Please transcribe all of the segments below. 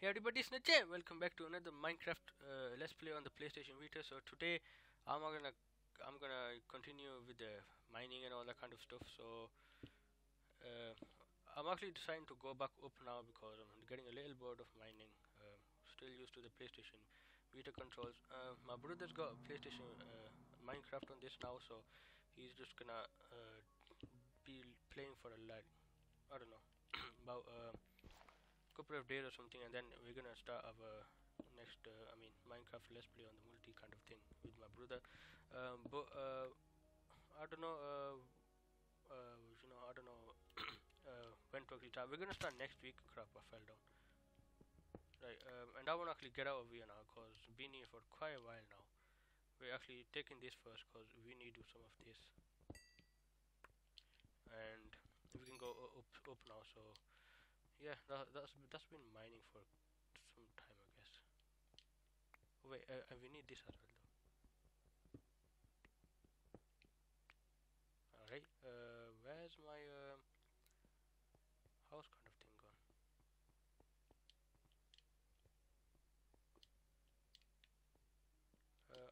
Hey everybody, it's Najay. Welcome back to another Minecraft Let's Play on the PlayStation Vita. So today I'm gonna continue with the mining and all that kind of stuff. So I'm actually deciding to go back up now because I'm getting a little bored of mining. Still used to the PlayStation Vita controls. My brother's got a PlayStation Minecraft on this now, so he's just gonna be playing for a lot. I don't know about. Couple of days or something, and then we're gonna start our next Minecraft Let's Play on the multi kind of thing with my brother. I don't know, I don't know when to actually start. We're gonna start next week. Crap, I fell down. Right, and I wanna actually get out of here now because we've been here for quite a while now. We're actually taking this first because we need to do some of this, and we can go up now. So yeah, that's been mining for some time, I guess. Oh, wait, we need this as well though. Alright, where's my house kind of thing gone?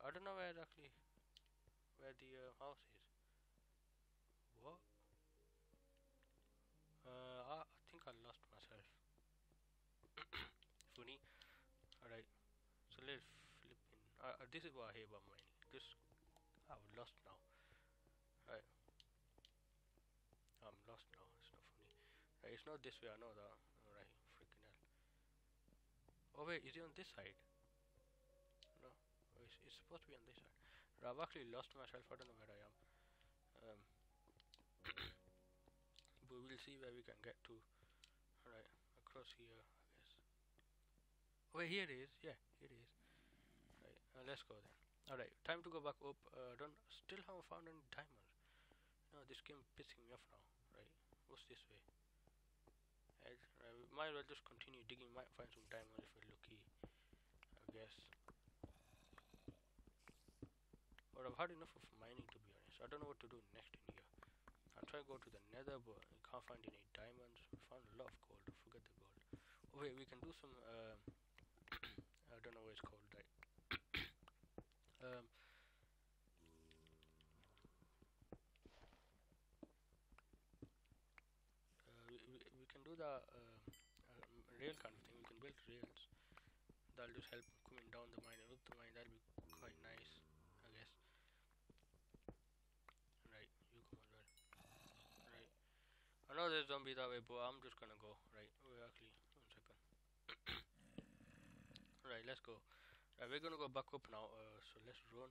I don't know where the house is. What? I think I lost myself. Funny. Alright, so let's flip in. This is what I hear about mining. This I'm lost now. Alright, I'm lost now. It's not funny. Right, it's not this way. I know that. Alright, freaking hell. Oh wait, is it on this side? No, oh, it's supposed to be on this side. But I've actually lost myself. I don't know where I am. But we'll see where we can get to. Alright, across here, I guess. Oh, wait, here it is. Yeah, here it is. Right, let's go then. Alright, time to go back up. Still haven't found any diamonds. No, this game pissing me off now. Right, what's this way? Edge. Right, we might as well just continue digging. Might find some diamonds if we're lucky, I guess. But I've had enough of mining, to be honest. I don't know what to do next in here. I'm trying to go to the nether, but I can't find any diamonds. We found a lot of gold. Forget the gold. Oh wait, we can do some I don't know what it's called, right? We can do the rail kind of thing. We can build rails. That'll just help coming down the mine and up the mine. That'll be quite nice, I guess. Right, you come on, right? Right. I know there's zombie that way, but I'm just gonna go. Right. Wait, actually, 1 second. Right, let's go. Right, we're gonna go back up now. So let's run.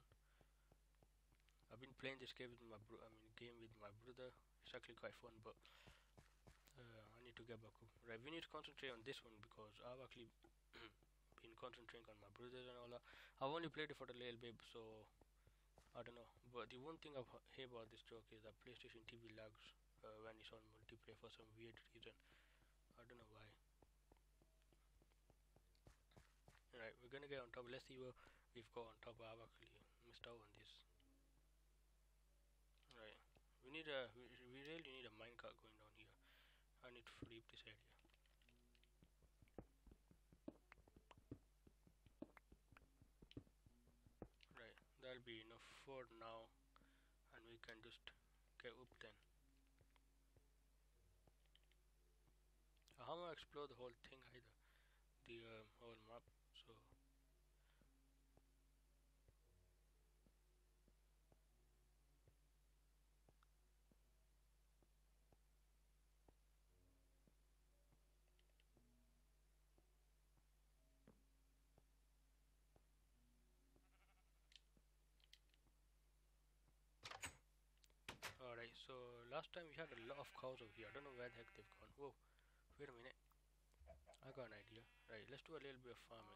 I've been playing this game with my brother. It's actually quite fun, but I need to get back up. Right, we need to concentrate on this one because I've actually been concentrating on my brothers and all that. I've only played it for a little bit, so I don't know. But the one thing I hear about this joke is that PlayStation TV lags when it's on multiplayer for some weird reason. I don't know why. Alright, we're gonna get on top. Let's see what we've got on top. I've actually missed out on this. Alright, we really need a minecart going down here. I need to flip this area. Right, that'll be enough for now, and we can just get up then. I haven't explored the whole thing either, the whole map, so alright, so last time we had a lot of cows over here. I don't know where the heck they've gone. Whoa, wait a minute. I got an idea. Right, let's do a little bit of farming.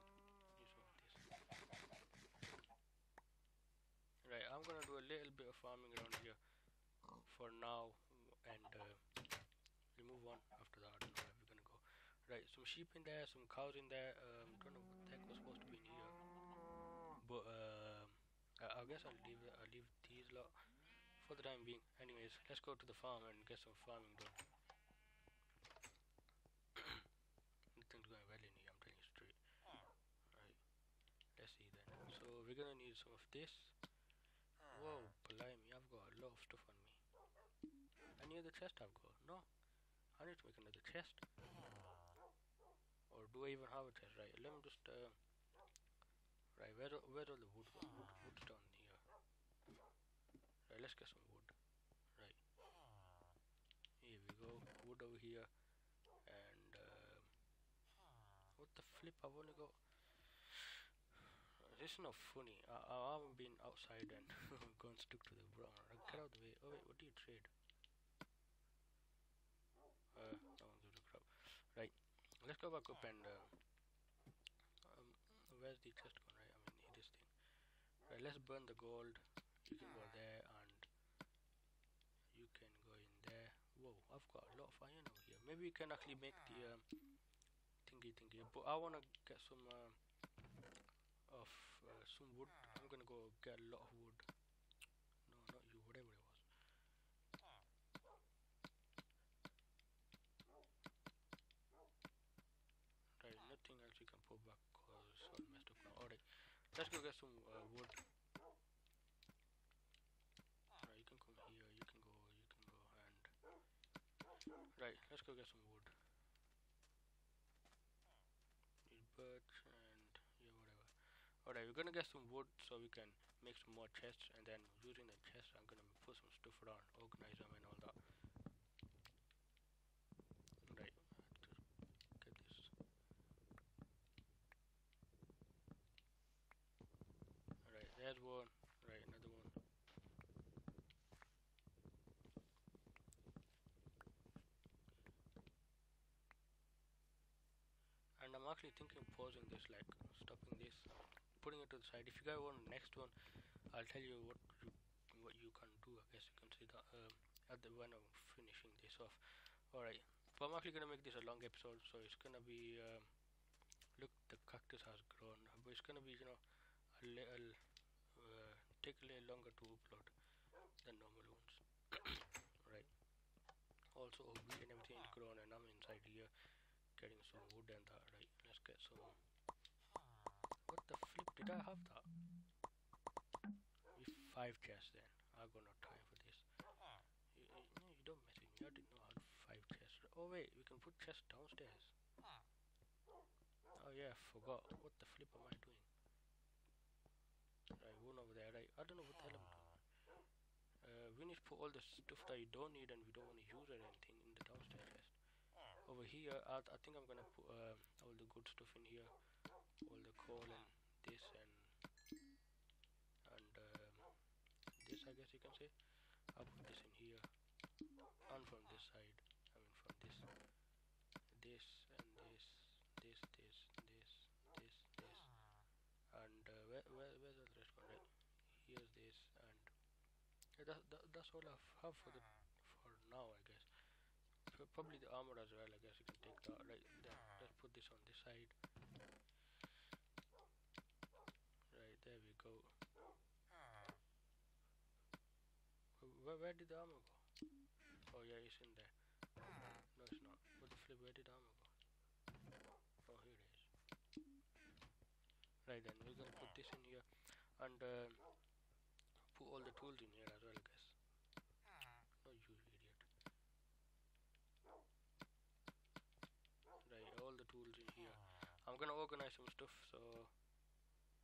Right, I'm gonna do a little bit of farming around here for now, and we'll move on after that. I don't know where we're gonna go. Right, some sheep in there, some cows in there. Don't know what the heck was supposed to be in here, but I guess I'll leave these lot for the time being. Anyways, let's go to the farm and get some farming done. Nothing's going well in here, I'm telling you straight. gonna need some of this. Whoa, blimey, I've got a lot of stuff on me. Any other chest I've got? No. I need to make another chest. Or do I even have a chest? Right, let me just... right, where all the wood? Wood's down here. Right, let's get some wood. Right. Here we go. Wood over here. And... what the flip? I've only got... This is not funny. I haven't been outside and gone stuck to the ground. Get out of the way. Oh wait, what do you trade? That one's really crap. Right, let's go back up and where's the chest gone? Right, I mean this thing. Right, let's burn the gold. You can go there and you can go in there. Whoa, I've got a lot of iron over here. Maybe you can actually make the thingy. But I wanna get some. Of some wood. I'm gonna go get a lot of wood. No, not you, whatever it was. Right, nothing else you can put back because it's all messed up now. Alright, let's go get some wood. Right, you can come here, you can go and... Right, let's go get some wood. Need birch and... yeah, whatever. Alright, we're gonna get some wood so we can make some more chests, and then using the chests I'm gonna put some stuff around, organize them and all that. Right, just get this. Alright, there's one. Right, another one. And I'm actually thinking pausing this, like stopping this, putting it to the side. If you guys want the next one, I'll tell you what you can do. I guess you can see that at the when I'm finishing this off. Alright, but I'm actually gonna make this a long episode, so it's gonna be look, the cactus has grown, but it's gonna be, you know, a little take a little longer to upload than normal ones. Right. Also, wheat and everything is grown, and I'm inside here. Getting some wood and that. Right, let's get some. What the flip? Did I have that? We 5 chests then. I got no time for this. You don't mess with me. I didn't know I had 5 chests. Oh wait, we can put chests downstairs. Oh yeah, I forgot. What the flip am I doing? Right, one over there. Right, I don't know what the hell I'm doing. We need to put all the stuff that you don't need and we don't want to use or anything in the downstairs chest. Over here, I think I'm gonna put all the good stuff in here, all the coal and this and this, I guess you can say. I'll put this in here, and from this side, I mean from this, this and this, and where's the rest one? Right, here's this, and that's all I have for now, I guess. Probably the armor as well, I guess you can take that. Right, then let's put this on this side. Right, there we go. Where did the armor go? Oh yeah, it's in there. No, it's not. What the flip, where did the armor go? Oh, here it is. Right, then we're gonna put this in here and put all the tools in here as well, I guess. No, you idiot. Right, all the tools in here. I'm gonna organize some stuff so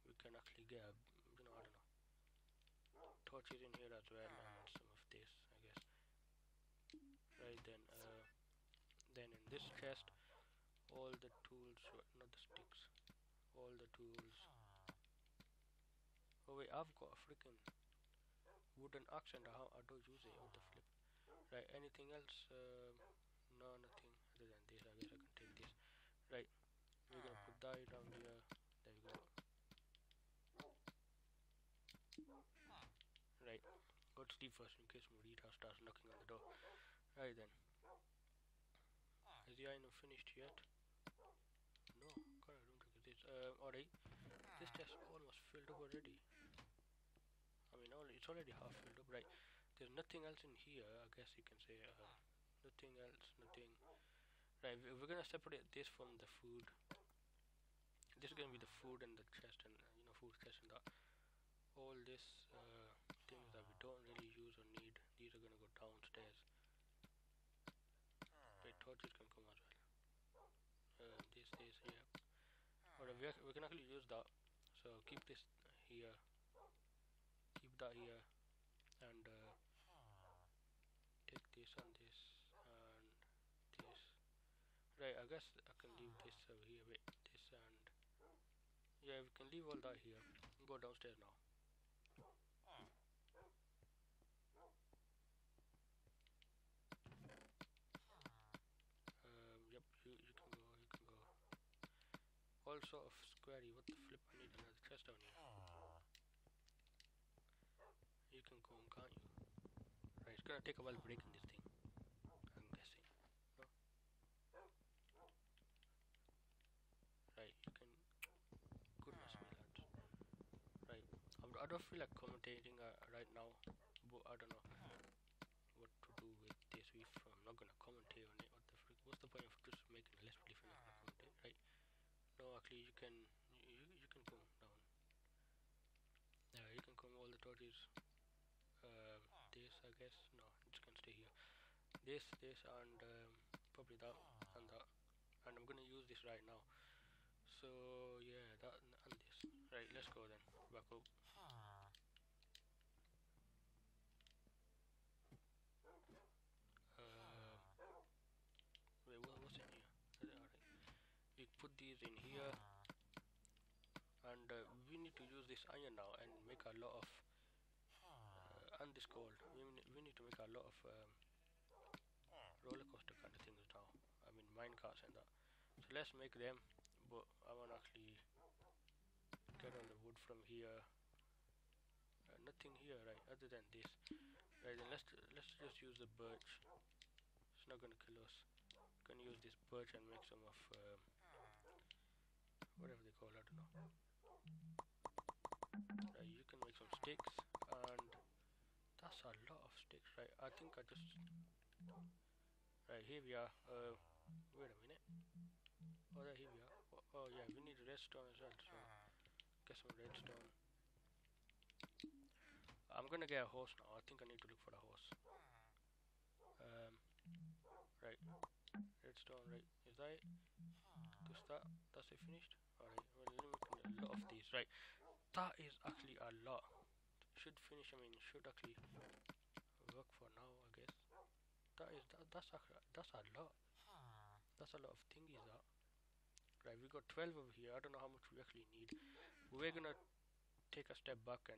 we can actually get a, you know, I don't know, torches in here as well and some of this, I guess. Right, then in this chest all the tools, not the sticks, all the tools. Oh wait, I've got a freaking wooden axe and I don't use it. What the flip. Right, anything else? No, nothing other than this. I guess I can take this. Right, we're gonna put that down here. There we go. Right, go to sleep first in case Marita starts knocking on the door. Right then. Is the iron finished yet? No, God, I don't look at this. Alright, this chest almost filled up already. I mean, it's already half filled up. Right, there's nothing else in here, I guess you can say. Nothing else, nothing. Right, we're gonna separate this from the food. This is gonna be the food and the chest and, you know, food chest and that. all this things that we don't really use or need, these are gonna go downstairs. Wait, torches can come as well. This here. But we can actually use that. So keep this here. Keep that here. And take this and this and this. Right, I guess I can leave this over here. Wait, this and... yeah, we can leave all that here. We'll go downstairs now. Yep, you can go, you can go. Also of squarey, what the flip, I need another chest down here. You can go on, can't you? Right, it's gonna take a while breaking this thing, I'm guessing. No? Right, you can... goodness me, lads. Right, I don't feel like commentating right now, but I don't know what to do with this. I'm not gonna commentate on it. What the frick? What's the point of just making a let's play if I'm not gonna commentate, right? No, actually, you can come down. Yeah, you can come all the torches. This, I guess. No, it can stay here. This, and probably that and that. And I'm gonna use this right now. So yeah, that and this. Right, let's go then. Back up. Wait, what's in here? Alright. We put these in here, and we need to use this iron now and make a lot of. And this gold. We need to make a lot of roller coaster kind of things now. I mean, mine carts and that. So let's make them. But I want to actually get all the wood from here. Nothing here, right? Other than this. Right, then let's just use the birch. It's not gonna kill us. We can use this birch and make some of whatever they call it, I don't know. Right, you can make some sticks, and that's a lot of sticks, right? I think I just right here we are. Wait a minute. Oh, right, here we are. Oh yeah, we need redstone as well. So get some redstone. I'm gonna get a horse now. I think I need to look for a horse. Right, redstone. Right, is that it? Just that. That's it finished. All right. Well, let me a lot of these. Right, that is actually a lot. Should finish. I mean, should actually work for now. I guess that is that's a lot. That's a lot of thingies. That right. We got 12 over here. I don't know how much we actually need. We're gonna take a step back and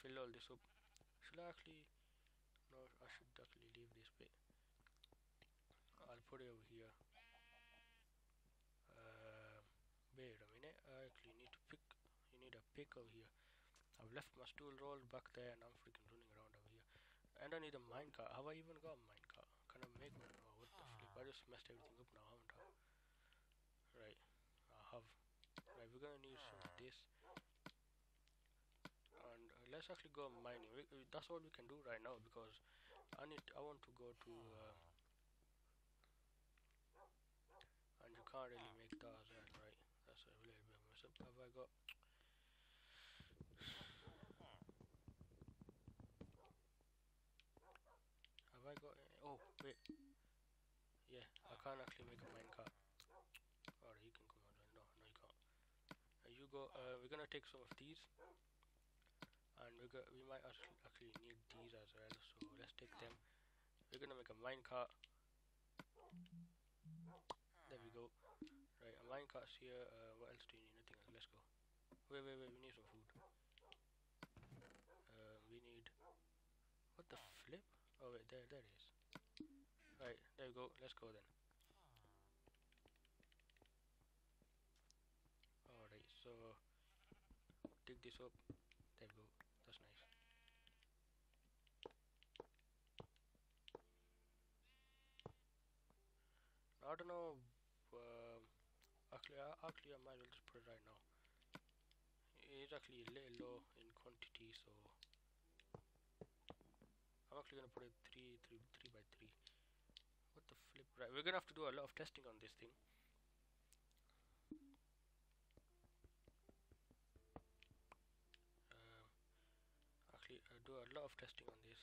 fill all this up. Should I actually? No, I should actually leave this bit. I'll put it over here. Wait a minute. I actually need to pick. You need a pick over here. I've left my stool roll back there, and I'm freaking running around over here. And I need a minecart. Have I even got a minecart? Can I make one? Oh, what the flip? I just messed everything up now, haven't I? Right. I have. Right, we're gonna need some of this. And let's actually go mining. That's all we can do right now because I want to go to. And you can't really make that as well, right? That's a little bit of mess up. Have I got? Have I got? Oh wait. Yeah, I can't actually make a minecart. Or you can come on. No, you can't. You go. We're gonna take some of these, and we might actually need these as well. So let's take them. We're gonna make a minecart. There we go. Right, a minecart's here. What else do you need? Nothing else. Let's go. Wait, we need some food. We need... what the flip? Oh wait, there it is. Right, there we go. Let's go then. Alright, so... take this up. There we go. That's nice. I don't know... actually I might as well just put it right now. It's actually a little low in quantity, so I'm actually gonna put it 3 by 3. What the flip? Right, we're gonna have to do a lot of testing on this thing. do a lot of testing on this.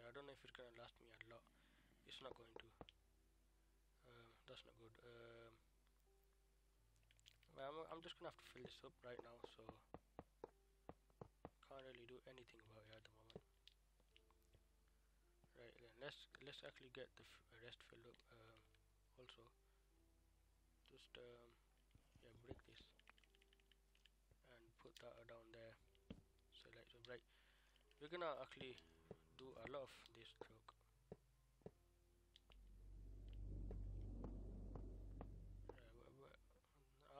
I don't know if it's gonna last me a lot. It's not going to. That's not good. I'm just gonna have to fill this up right now, so can't really do anything about it at the moment. Right then, let's actually get the rest filled up. Also, just yeah, break this and put that down there. Select so, right. We're gonna actually do a lot of this stroke.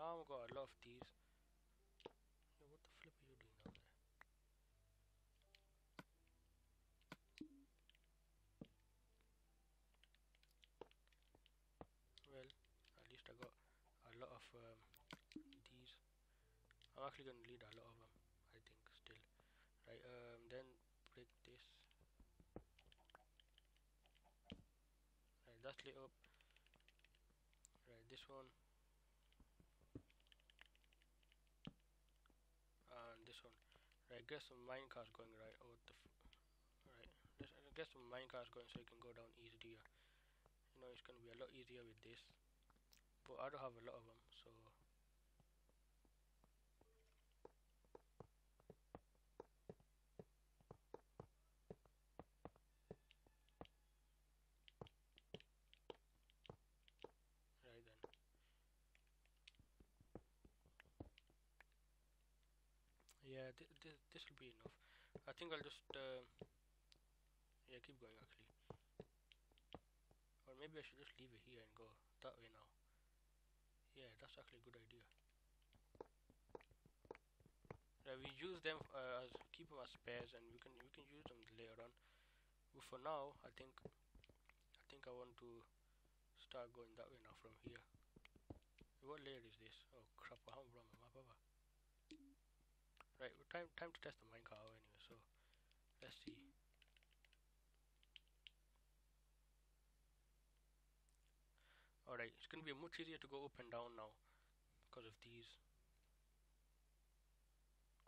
I've got a lot of these. Yeah, what the flip are you doing now there? Well, at least I got a lot of these. I'm actually gonna need a lot of them, I think, still. Right, then break this. Right, that's lit up. Right, this one. And this one. Right, get some minecarts going, right? Oh, what the f. Right, let's get some minecarts going so you can go down easier. You know, it's gonna be a lot easier with this. But I don't have a lot of them, so. Right then. Yeah, this will be enough. I think I'll just yeah, keep going actually. Or maybe I should just leave it here and go that way now. Yeah, that's actually a good idea. Right, we use them as keep them as spares, and we can use them later on. But for now, I think I want to start going that way now from here. What layer is this? Oh crap! I'm wrong, my papa. Right, time to test the minecart anyway, so let's see. Alright, it's gonna be much easier to go up and down now because of these.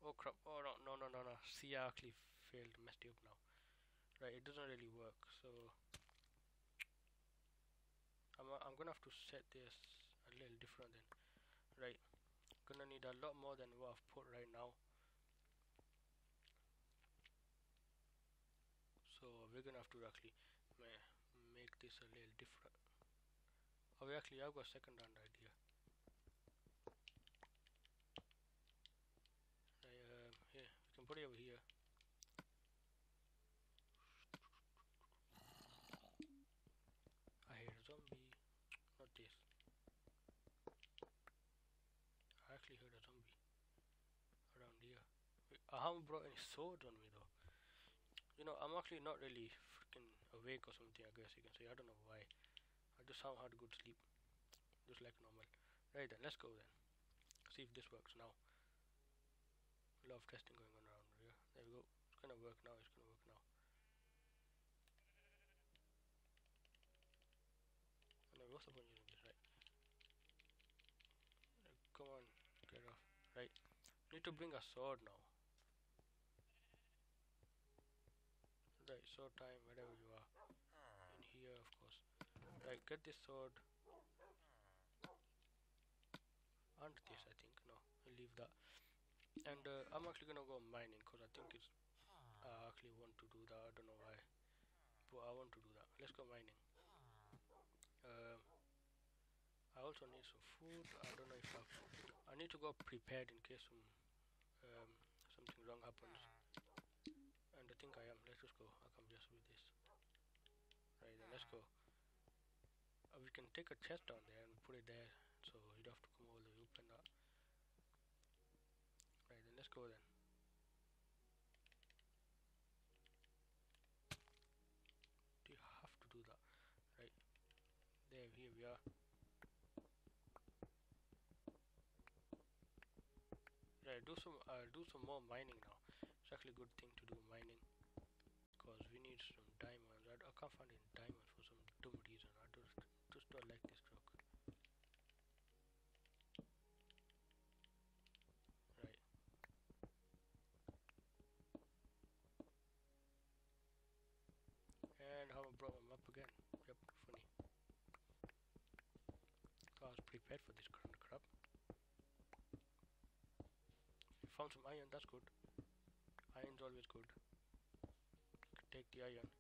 Oh crap, oh no. See, I actually failed, messed it up now. Right, it doesn't really work, so I'm gonna have to set this a little different then. Right, gonna need a lot more than what I've put right now. So we're gonna have to actually make this a little different. Oh, actually, I've got a second-hand idea. Right, yeah, we can put it over here. I hear a zombie. Not this. I actually heard a zombie around here. I haven't brought any sword on me though. You know, I'm actually not really freaking awake or something, I guess you can say. I don't know why. I just haven't had good sleep, just like normal. Right then, let's go then. See if this works now. A lot of testing going on around here. There we go. It's gonna work now. It's gonna work now. And what's the point using this, right? Come on, get off. Right. Need to bring a sword now. Right, sword time, wherever you are. In here, of course. Right, get this sword. And this, I think. No, I'll leave that. And I'm actually gonna go mining because I think it's. I actually want to do that. I don't know why, but I want to do that. Let's go mining. I also need some food. I don't know if I need to go prepared in case something wrong happens. And I think I am. Let's just go. I can just with this. Right then, let's go. We can take a chest down there and put it there, so you don't have to come all the way up and up. Right then, let's go then. Do you have to do that? Right. There, here we are. Right, do some more mining now. It's actually a good thing to do mining. Because we need some diamonds. I can't find any diamonds for some dumb reason. I just don't like this truck. Right, prepared for this crap. We found some iron, that's good. Iron's always good. Take the iron.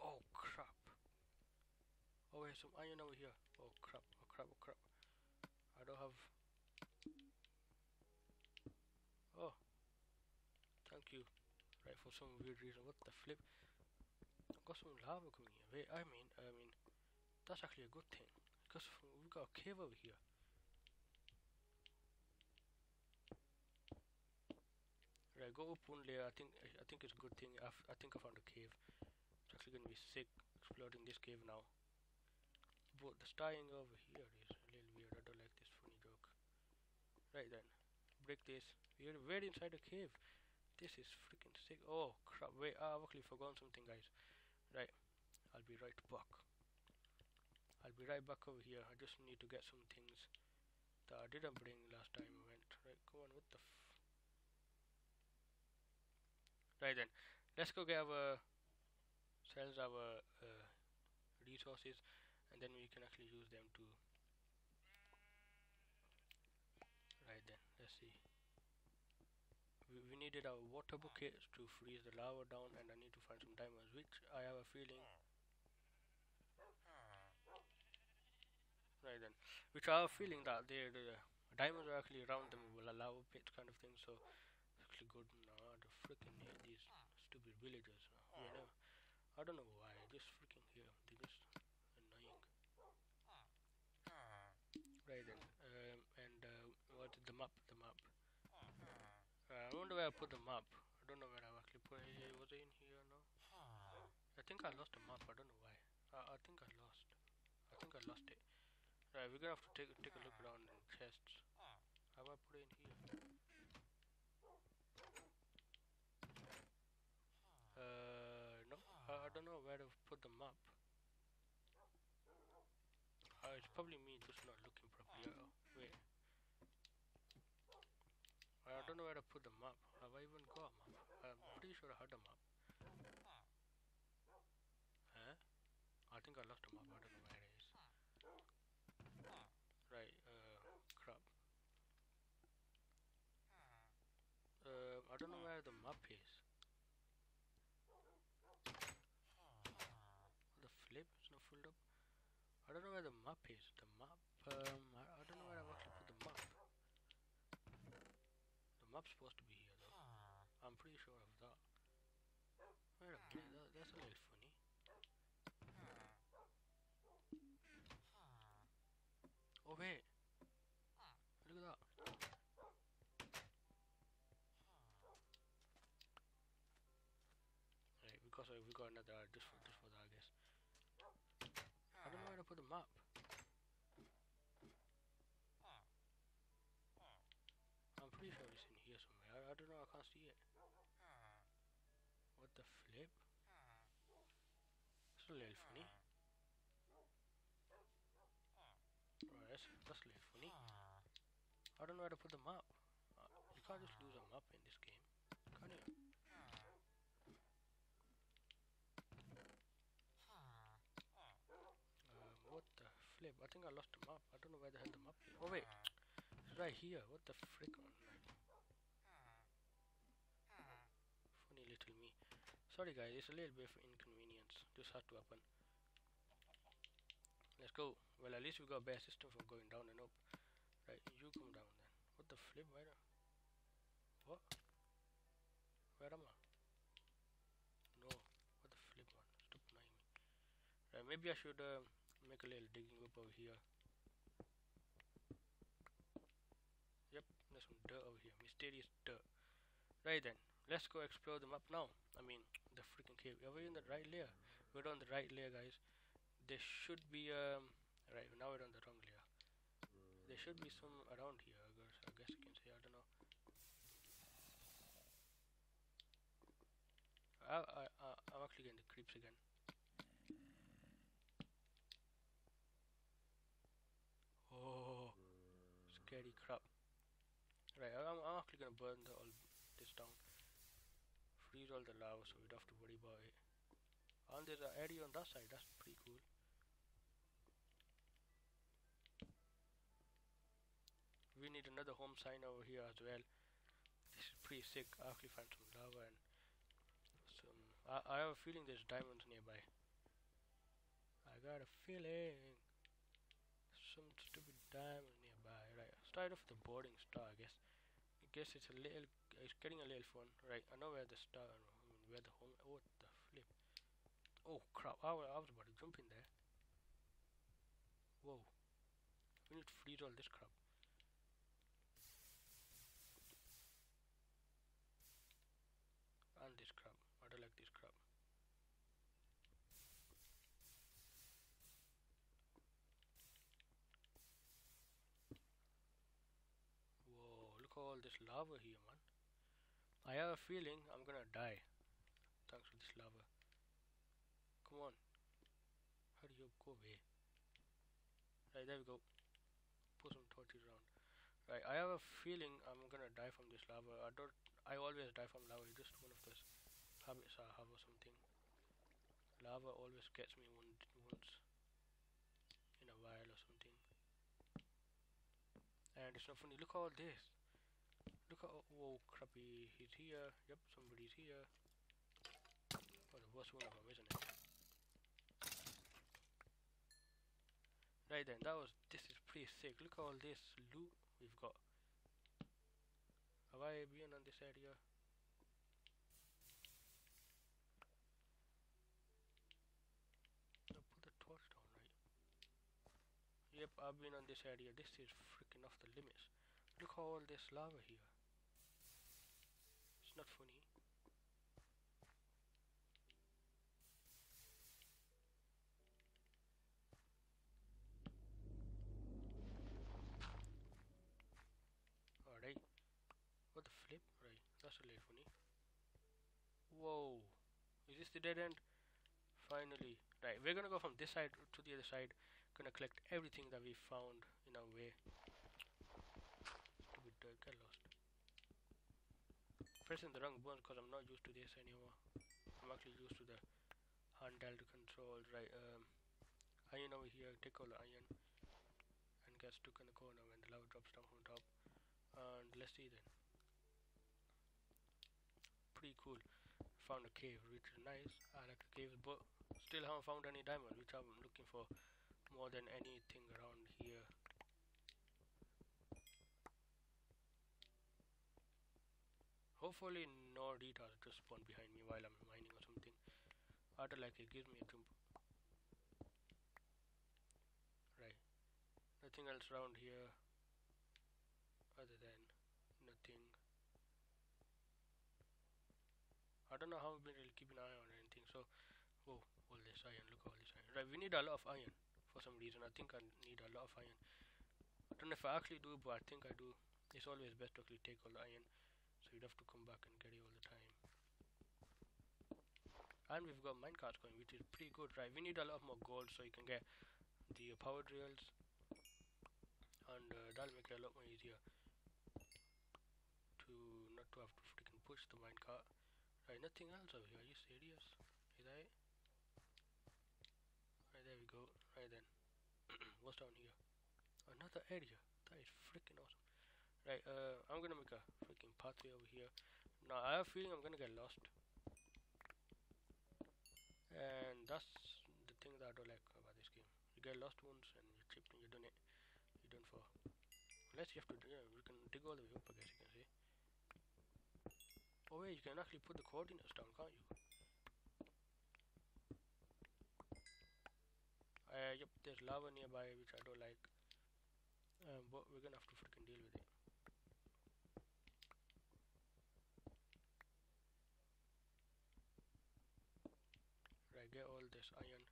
Oh crap. Oh, there's some iron over here. Oh crap, oh crap, oh crap. I don't have... Oh. Thank you. Right, for some weird reason. What the flip? I've got some lava coming here. Wait, I mean... That's actually a good thing. Because we've got a cave over here. Right, go up one layer. I think it's a good thing. I think I found a cave. It's actually going to be sick exploring this cave now. But the styling over here is a little weird. I don't like this funny joke. Right then, break this. We're way inside a cave. This is freaking sick. Oh crap! Wait, I've actually forgotten something, guys. Right, I'll be right back. I'll be right back over here. I just need to get some things that I didn't bring last time I went. Right, come on. What the? Right then, let's go get our cells, our resources, and then we can actually use them to... Right then, let's see. We needed our water buckets to freeze the lava down, and I need to find some diamonds, which I have a feeling... Right then, which I have a feeling that the diamonds are actually around them with a lava pit kind of thing, so it's actually good. No, I freaking hate these stupid villagers. You know, I don't know why, just freaking here, they just... annoying. Right then, what the map? I wonder where I put the map. I don't know where I actually put it. Was it in here? No. I think I lost the map. I don't know why. I think I lost it. Right, we're gonna have to take a look around in chests. How do I put it in here? No. I don't know where to put the map. It's probably me just not looking properly. Oh, wait. I don't know where to put the map. Have I even got a map? I'm pretty sure I had a map. Huh? I think I lost a map. I don't know where it is. Right, crap. I don't know where the map is. The flip is not filled up. I don't know where the map is. The map... I don't know where I've actually put the map. The map's supposed to be here though. I'm pretty sure of that. Wait a minute, that's a little funny. Oh wait! Look at that! Right, because we got another art just for that, I guess. I don't know where to put the map. I'm pretty sure it's in here somewhere. I don't know, I can't see it. What the flip? That's a little funny. Right, that's a little funny. I don't know where to put the map. You can't just lose a map in this game, can you? What the flip? I think I lost the map. I don't know where the hell the map is. Oh wait, it's right here. What the frick on that? Funny little me. Sorry guys, it's a little bit of inconvenience. Just had to happen. Let's go. Well, at least we got a better system for going down and up. Right, you come down then. What the flip? Where? What? Where am I? No. What the flip one? Stop annoying me. Right, maybe I should make a little digging up over here. Yep, there's some dirt over here. Mysterious dirt. Right then, let's go explore the map now. I mean, the freaking cave. Are we in the right layer? We're on the right layer, guys. There should be... right, now we're on the wrong layer. There should be some around here, I guess you can say. I don't know. I'm actually getting the creeps again. Holy crap. Right, I'm actually gonna burn this down. Freeze all the lava so we don't have to worry about it. And there's an area on that side, that's pretty cool. We need another home sign over here as well. This is pretty sick. I actually found some lava and some... I have a feeling there's diamonds nearby. I got a feeling some stupid diamond nearby. Right, start off with the boarding star, I guess. I guess it's a little... it's getting a little fun. Right, I know where the star... I mean, where the home... what the flip? Oh crap, I was about to jump in there. Whoa. We need to freeze all this crap. And this crap. I don't like this crap. Whoa, look at all this lava here, man. I have a feeling I'm gonna die. Thanks for this lava. Come on. Hurry up, go away. Right, there we go. Put some torches around. Right, I have a feeling I'm gonna die from this lava. I always die from lava, it's just one of those habits I have or something. Lava always gets me once in a while or something. And it's not funny, look at all this. Look at, whoa, crappy, he's here. Yep, somebody's here. Well, the worst one of them, isn't it? Right then, this is pretty sick. Look at all this loot we've got. Have I been on this area? I'll put the torch down, right? Yep, I've been on this area. This is freaking off the limits. Look how all this lava here. It's not funny. Alright. What the flip? Right, that's a little funny. Whoa, is this the dead end? Finally. Right, we're gonna go from this side to the other side. Gonna collect everything that we found in our way. Stupid dirt, get lost. Pressing the wrong buttons because I'm not used to this anymore. I'm actually used to the handheld controls. Right, iron over here, take all the iron and get stuck in the corner when the lava drops down from top. And let's see then. Pretty cool. Found a cave, which is nice. I like the caves, but still haven't found any diamond, which I'm looking for more than anything around here. Hopefully no retard just spawn behind me while I'm mining or something. I don't like it, gives me a jump. Right. Nothing else around here other than nothing. I don't know how we've been really keeping an eye on anything, so... Whoa, all this iron, look at all this iron. Right, we need a lot of iron for some reason. I think I need a lot of iron. I don't know if I actually do, but I think I do. It's always best to actually take all the iron, so you'd have to come back and get it all the time. And we've got minecarts going, which is pretty good, right? We need a lot more gold, so you can get the power drills. And that'll make it a lot more easier to not to have to freaking push the minecart. Right, nothing else over here, are you serious? Is that it? Right, there we go. Right then. What's down here? Another area. That is freaking awesome. Right, I'm gonna make a freaking pathway over here. Now, I have a feeling I'm gonna get lost. And that's the thing that I don't like about this game. You get lost once and you tripped and you done it. You done for. Unless you have to, yeah, you can dig all the way up, I guess you can see. Oh wait, you can actually put the coordinates down, can't you? Yep, there's lava nearby, which I don't like. But we're gonna have to freaking deal with it. Right, get all this iron.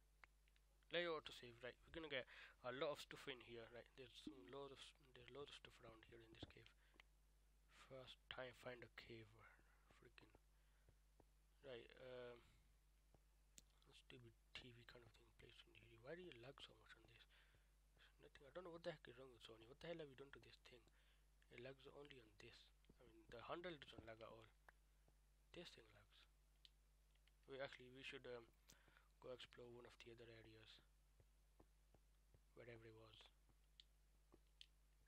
Lay out to save. Right, we're gonna get a lot of stuff in here. Right, there's loads of stuff around here in this cave. First time find a cave. Freaking right, stupid TV kind of thing placed in here. Why do you lag so much on this? It's thing. I don't know what the heck is wrong with Sony. What the hell have you done to this thing? It lags only on this. I mean, the handle doesn't lag at all. This thing lags. We should go explore one of the other areas. Wherever it was.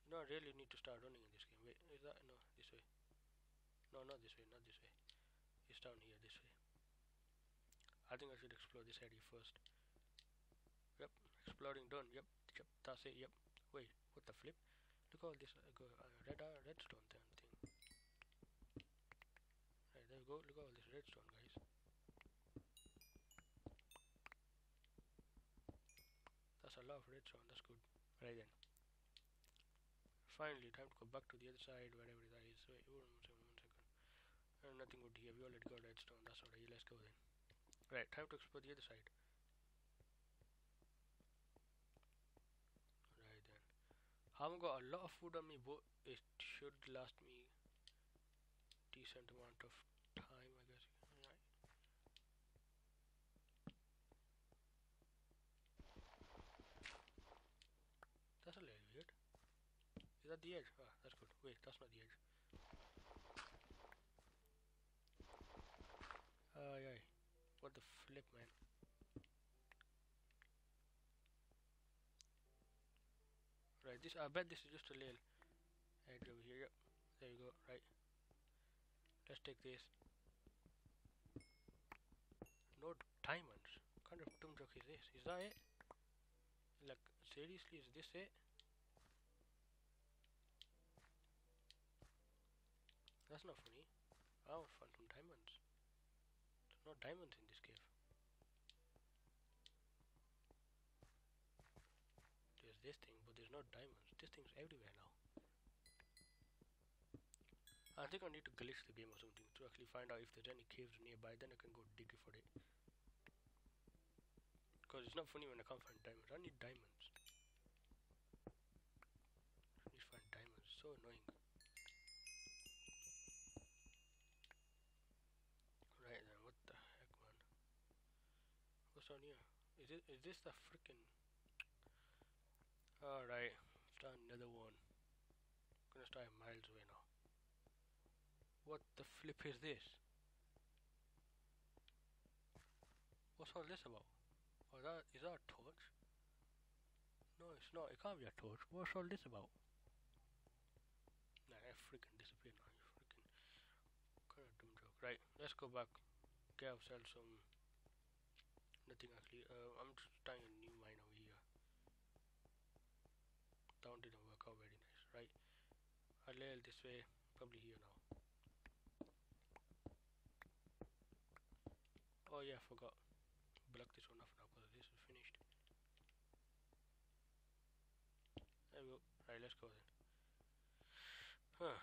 No, I really need to start running in this game. Wait, is that? No, this way. No, not this way, not this way. It's down here, this way. I think I should explore this area first. Yep, exploring done. Yep, that's it. Yep. Wait, what the flip? Look all this. Redstone thing. Right, there we go. Look all this redstone, guys. That's a lot of redstone. That's good. Right then. Finally, time to go back to the other side, wherever that is. Wait, one second. Nothing good here. We already got redstone. That's alright. Let's go then. Right, time to explore the other side. Right then. I haven't got a lot of food on me, but it should last me decent amount of time, I guess. Right. That's a little weird. Is that the edge? Ah, that's good. Wait, that's not the edge. Aye. What the flip, man? Right, this, I bet this is just a little edge over here. Yep, there you go. Right, let's take this. No diamonds. What kind of dumb joke is this? Is that it? Like, seriously, is this it? That's not funny. I want to find some diamonds. There's no diamonds in this cave. There's this thing, but there's no diamonds. This thing's everywhere now. I think I need to glitch the game or something to actually find out if there's any caves nearby, then I can go dig for it. Because it's not funny when I can't find diamonds. I need diamonds. I need to find diamonds. So annoying. Right then, what the heck, man? What's on here? Is this the freaking? Alright, start another one. I'm gonna start miles away now. What the flip is this? What's all this about? Oh, that is that a torch? No, it's not. It can't be a torch. What's all this about? Nah, I freaking disappeared now. You freaking kind of dumb joke. Right, let's go back. Get ourselves some. Nothing actually. I'm just starting a new mine over here. That one didn't work out very nice. Right, I'll lay this way. Probably here now. Oh yeah, I forgot. Block this one off now because this is finished. There we go. Right, let's go then. Huh.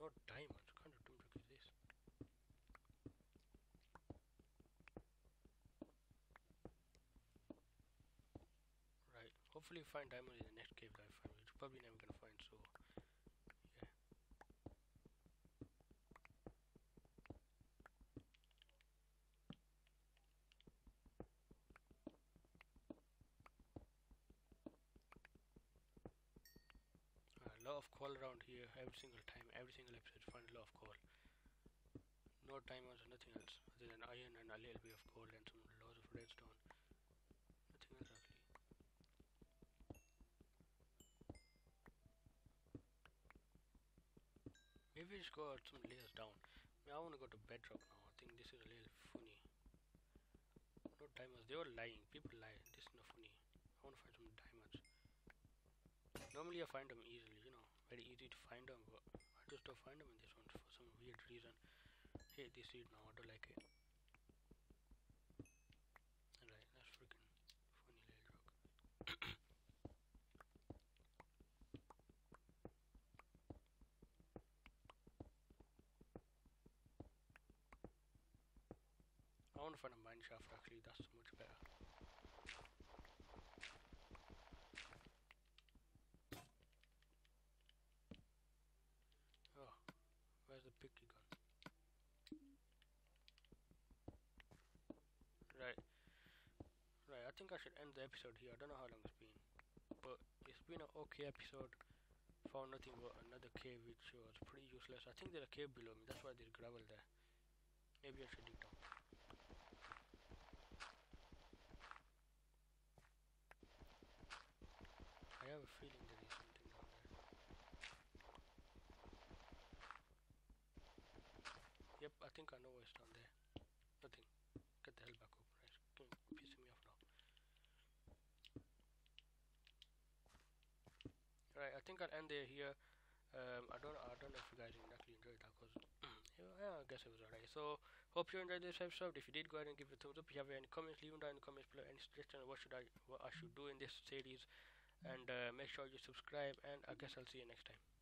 No diamonds. What kind of dumb trick is this? Right. Hopefully find diamonds in the next cave that I find, which probably never gonna find, so yeah. A lot of coal around here every single time, every single episode. Find a lot of coal. No diamonds or nothing else other than iron and a little bit of coal and some loads of redstone. Nothing else actually. Maybe just go out some layers down. I want to go to bedrock now. I think this is a little funny. No diamonds. They were lying. People lie. This is not funny. I want to find some diamonds. Normally I find them easily, you know, very easy to find them, but I just don't find them in this one for some weird reason. Hey, this seed now, I don't like it. Alright, that's freaking funny little joke. I want to find a mine shaft actually, that's much better. Where's the picky gun? Right. I think I should end the episode here. I don't know how long it's been. an okay episode. Found nothing but another cave which was pretty useless. I think there's a cave below me, that's why there's gravel there. Maybe I should dig down. I have a feeling there is something down there. Yep, I think I know what's down there. Nothing. Get the hell back up, right? Pissing me off now. Right, I think I'll end there here. I don't know if you guys exactly enjoyed that, cause yeah, I guess it was alright. So hope you enjoyed this episode. If you did, go ahead and give it a thumbs up. If you have any comments, leave them down in the comments below. Any suggestions on what I should do in this series, and make sure you subscribe. And I guess I'll see you next time.